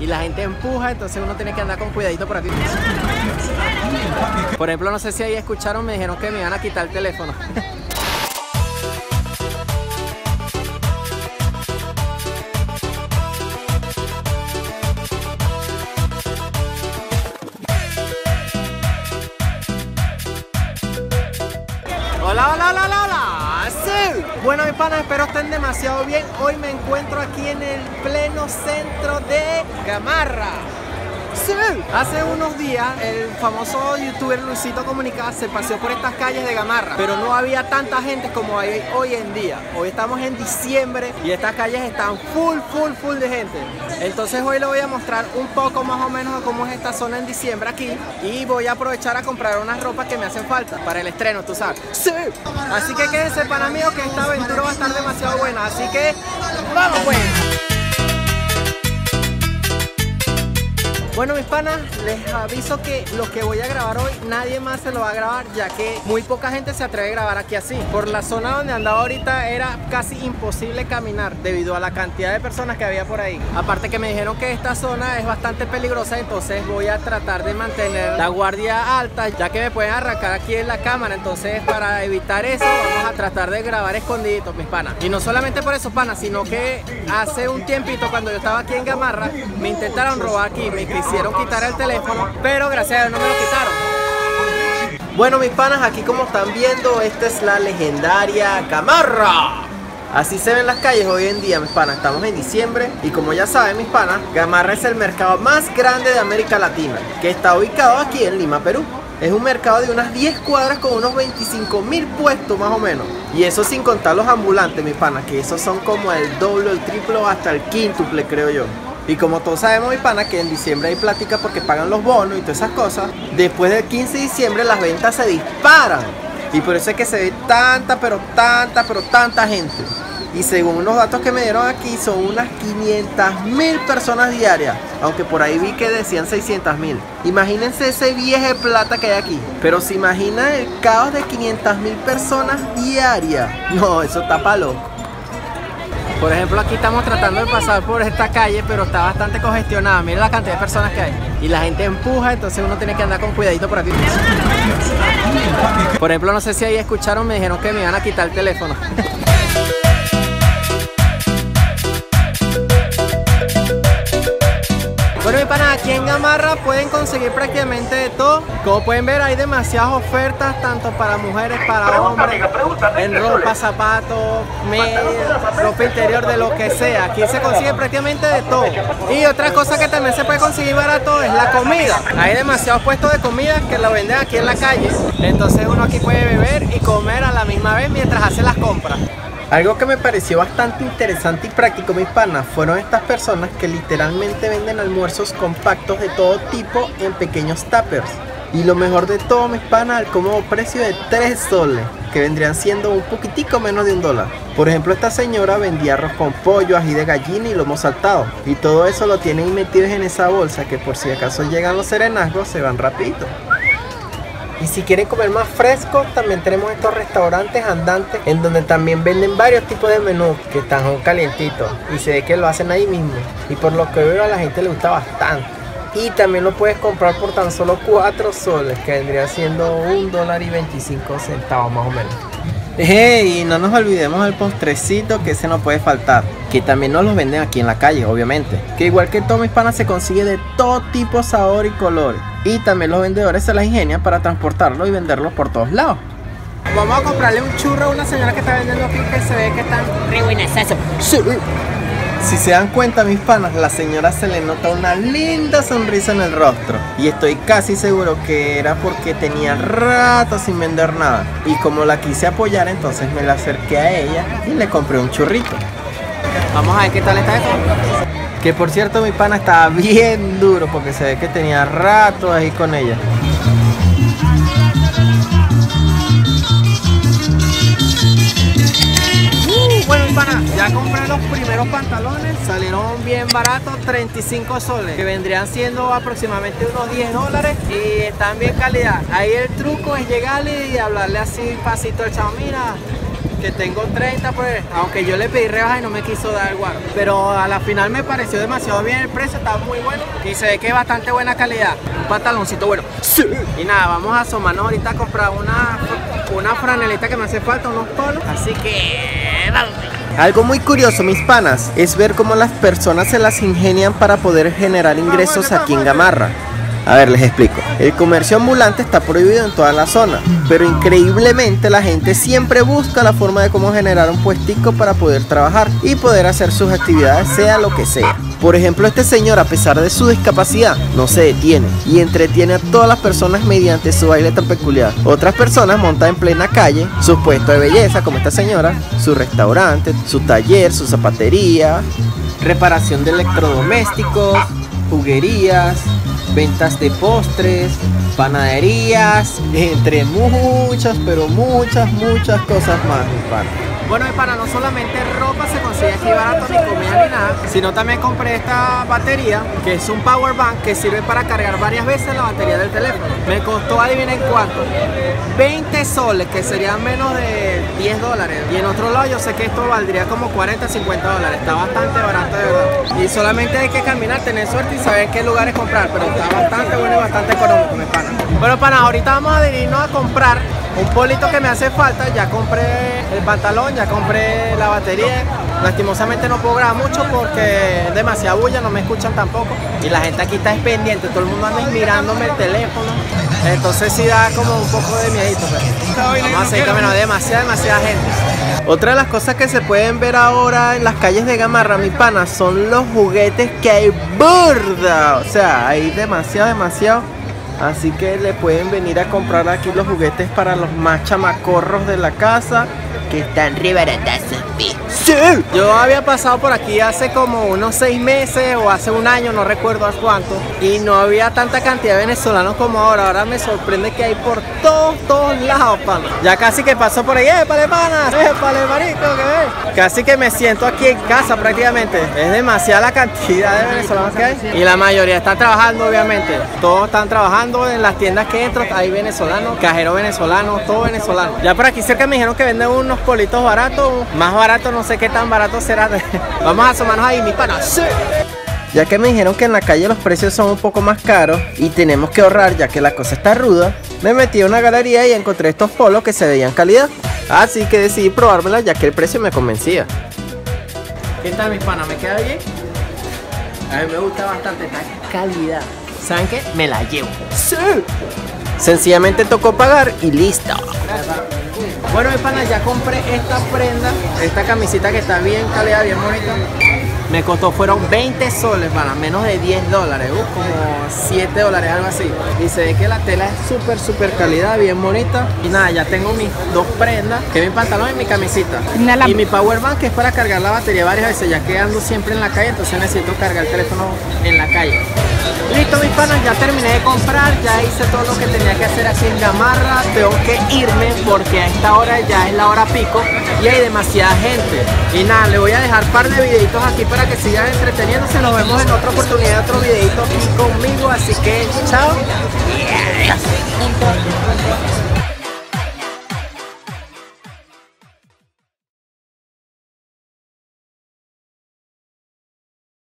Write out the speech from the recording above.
y la gente empuja, entonces uno tiene que andar con cuidadito por aquí. Por ejemplo, no sé si ahí escucharon, me dijeron que me iban a quitar el teléfono. Hola, hola, hola, hola, hola. Sí. Bueno, mis panas, espero estén demasiado bien. Hoy me encuentro aquí en el pleno centro de Gamarra. Sí. Hace unos días el famoso youtuber Luisito Comunica se paseó por estas calles de Gamarra, pero no había tanta gente como hay hoy en día. Hoy estamos en diciembre y estas calles están full de gente. Entonces hoy les voy a mostrar un poco más o menos de cómo es esta zona en diciembre aquí, y voy a aprovechar a comprar unas ropas que me hacen falta para el estreno, tú sabes. Sí. Así que quédense, pana mío, que esta aventura va a estar demasiado buena. Así que vamos pues. Bueno, mis panas, les aviso que lo que voy a grabar hoy nadie más se lo va a grabar, ya que muy poca gente se atreve a grabar aquí así. Por la zona donde andaba ahorita era casi imposible caminar debido a la cantidad de personas que había por ahí. Aparte que me dijeron que esta zona es bastante peligrosa, entonces voy a tratar de mantener la guardia alta, ya que me pueden arrancar aquí en la cámara. Entonces, para evitar eso, vamos a tratar de grabar escondiditos, mis panas. Y no solamente por eso, panas, sino que hace un tiempito, cuando yo estaba aquí en Gamarra, me intentaron robar aquí, me hicieron quitar el teléfono, pero gracias a Dios no me lo quitaron. Bueno, mis panas, aquí como están viendo, esta es la legendaria Gamarra. Así se ven las calles hoy en día, mis panas. Estamos en diciembre y como ya saben, mis panas, Gamarra es el mercado más grande de América Latina, que está ubicado aquí en Lima, Perú. Es un mercado de unas 10 cuadras con unos 25.000 puestos más o menos. Y eso sin contar los ambulantes, mis panas, que esos son como el doble, el triplo, hasta el quíntuple, creo yo. Y como todos sabemos, mi pana, que en diciembre hay plática porque pagan los bonos y todas esas cosas. Después del 15 de diciembre las ventas se disparan. Y por eso es que se ve tanta, pero tanta, pero tanta gente. Y según unos datos que me dieron aquí, son unas 500.000 personas diarias. Aunque por ahí vi que decían 600.000. Imagínense ese viaje de plata que hay aquí. Pero se imaginan el caos de 500.000 personas diarias. No, eso está pa' loco. Por ejemplo, aquí estamos tratando de pasar por esta calle, pero está bastante congestionada. Miren la cantidad de personas que hay. Y la gente empuja, entonces uno tiene que andar con cuidadito por aquí. Por ejemplo, no sé si ahí escucharon, me dijeron que me iban a quitar el teléfono. Bueno, mi pana, aquí en Gamarra pueden conseguir prácticamente de todo. Como pueden ver, hay demasiadas ofertas, tanto para mujeres, para hombres, en ropa, zapatos, medias, ropa interior, de lo que sea. Aquí se consigue prácticamente de todo. Y otra cosa que también se puede conseguir barato es la comida. Hay demasiados puestos de comida que la venden aquí en la calle. Entonces uno aquí puede beber y comer a la misma vez mientras hace las compras. Algo que me pareció bastante interesante y práctico, mis panas, fueron estas personas que literalmente venden almuerzos compactos de todo tipo en pequeños tuppers. Y lo mejor de todo, mis panas, al cómodo precio de 3 soles, que vendrían siendo un poquitico menos de $1. Por ejemplo, esta señora vendía arroz con pollo, ají de gallina y lomo saltado. Y todo eso lo tienen metidos en esa bolsa que, por si acaso llegan los serenazgos, se van rapidito. Y si quieren comer más fresco, también tenemos estos restaurantes andantes, en donde también venden varios tipos de menús que están calientitos, y se ve que lo hacen ahí mismo, y por lo que veo a la gente le gusta bastante. Y también lo puedes comprar por tan solo 4 soles, que vendría siendo $1.25 más o menos. Hey, y no nos olvidemos del postrecito, que ese no puede faltar, que también nos los venden aquí en la calle, obviamente. Que igual que todo, mis panas, se consigue de todo tipo, sabor y colores. Y también los vendedores se las ingenian para transportarlo y venderlo por todos lados. Vamos a comprarle un churro a una señora que está vendiendo aquí, que se ve que está re buena salsa. Si se dan cuenta, mis panas, la señora se le nota una linda sonrisa en el rostro. Y estoy casi seguro que era porque tenía rato sin vender nada. Y como la quise apoyar, entonces me la acerqué a ella y le compré un churrito. Vamos a ver qué tal está esto. Que por cierto, mi pana estaba bien duro, porque se ve que tenía rato ahí con ella. Bueno, mi pana, ya compré los primeros pantalones, salieron bien baratos, 35 soles, que vendrían siendo aproximadamente unos $10, y están bien calidad. Ahí el truco es llegarle y hablarle así pasito al chavo: mira, que tengo 30, pues, aunque yo le pedí rebaja y no me quiso dar el guaro. Pero a la final me pareció demasiado bien el precio, estaba muy bueno y se ve que es bastante buena calidad. Un pantaloncito bueno. Sí. Y nada, vamos a asomarnos ahorita a comprar una franelita que me hace falta, unos polos. Así que... Algo muy curioso, mis panas, es ver cómo las personas se las ingenian para poder generar ingresos aquí en Gamarra. A ver, les explico. El comercio ambulante está prohibido en toda la zona, pero increíblemente la gente siempre busca la forma de cómo generar un puestico para poder trabajar y poder hacer sus actividades, sea lo que sea. Por ejemplo, este señor, a pesar de su discapacidad, no se detiene y entretiene a todas las personas mediante su baile tan peculiar. Otras personas montan en plena calle sus puestos de belleza, como esta señora, su restaurante, su taller, su zapatería, reparación de electrodomésticos, juguerías, ventas de postres, panaderías, entre muchas, pero muchas cosas más, mi pana. Bueno, mi pana, no solamente ropa se consigue aquí barato, ni comida ni nada, sino también compré esta batería, que es un power bank que sirve para cargar varias veces la batería del teléfono. Me costó, adivinen cuánto, 20 soles, que serían menos de 10 dólares. Y en otro lado yo sé que esto valdría como 40, 50 dólares, está bastante barato de verdad. Y solamente hay que caminar, tener suerte y saber qué lugares comprar, pero está bastante bueno y bastante económico, mi pana. Bueno, pana, ahorita vamos a venirnos a comprar un polito que me hace falta. Ya compré el pantalón, ya compré la batería. Lastimosamente no puedo grabar mucho porque es demasiada bulla, no me escuchan tampoco. Y la gente aquí está pendiente, todo el mundo anda mirándome el teléfono. Entonces sí da como un poco de miedito, pero vamos a seguir caminando, demasiada gente. Otra de las cosas que se pueden ver ahora en las calles de Gamarra, mi pana, son los juguetes que hay burda. O sea, hay demasiado. Así que le pueden venir a comprar aquí los juguetes para los más chamacorros de la casa, que están re baratazos. Sí. Yo había pasado por aquí hace como unos 6 meses o hace un año, no recuerdo hace cuánto, y no había tanta cantidad de venezolanos como ahora. Ahora me sorprende que hay por todos lados, pana. Ya casi que paso por ahí, ¡épale, pana! ¡Épale, marico! ¿Qué ves? Casi que me siento aquí en casa prácticamente. Es demasiada la cantidad de venezolanos que hay y la mayoría están trabajando, obviamente. Todos están trabajando en las tiendas que entro, hay venezolanos, cajeros venezolanos, todo venezolano. Ya por aquí cerca me dijeron que venden unos politos baratos, más baratos. No sé qué tan barato será. Vamos a asomarnos ahí, mis panas. Sí. Ya que me dijeron que en la calle los precios son un poco más caros y tenemos que ahorrar ya que la cosa está ruda, me metí a una galería y encontré estos polos que se veían calidad. Así que decidí probármelos ya que el precio me convencía. ¿Qué tal, mis panas? ¿Me queda bien? A mí me gusta bastante esta calidad. ¿Saben qué? Me la llevo. Sí. Sencillamente tocó pagar y listo. Bueno, mi pana, ya compré esta prenda, esta camisita que está bien calidad, bien bonita. Me costó, fueron 20 soles, pana, menos de 10 dólares, como 7 dólares, algo así. Y se ve que la tela es súper calidad, bien bonita. Y nada, ya tengo mis dos prendas, que es mi pantalón y mi camisita. Y mi power bank, que es para cargar la batería varias veces, ya que ando siempre en la calle, entonces necesito cargar el teléfono en la calle. Listo, mis panas, ya terminé de comprar, ya hice todo lo que tenía que hacer aquí en Gamarra. Tengo que irme porque a esta hora ya es la hora pico y hay demasiada gente. Y nada, le voy a dejar un par de videitos aquí para que sigan entreteniéndose. Nos vemos en otra oportunidad, otro videito aquí conmigo, así que chao.